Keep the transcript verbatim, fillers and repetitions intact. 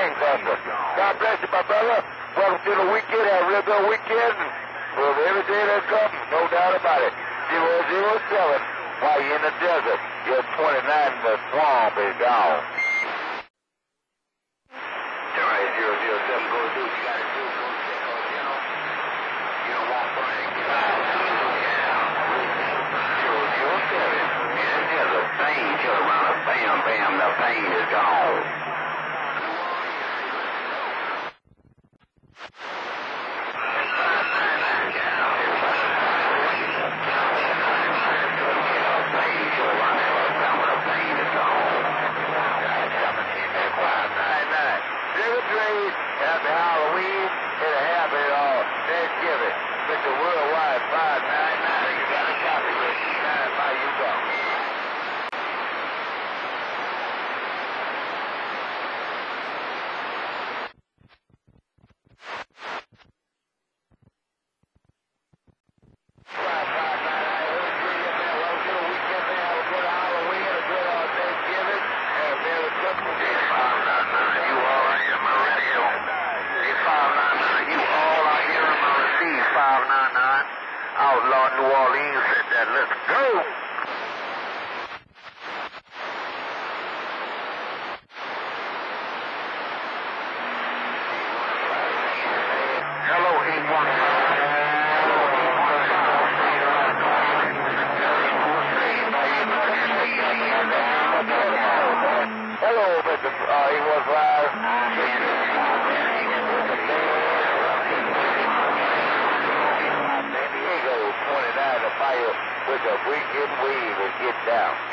Amen. God bless you. God bless you, my brother. Welcome to the weekend. Have a real good weekend. Well, every day that comes, no doubt about it. zero zero seven, while you're in the desert, you're twenty-nine in the swamp, is gone. All right, zero zero seven, go do what you got to do. Go check on, you know. You don't want burning. Get out. zero zero seven, in the desert, pain, kill around us, bam, bam, the pain is gone. With a wicked weed and get down.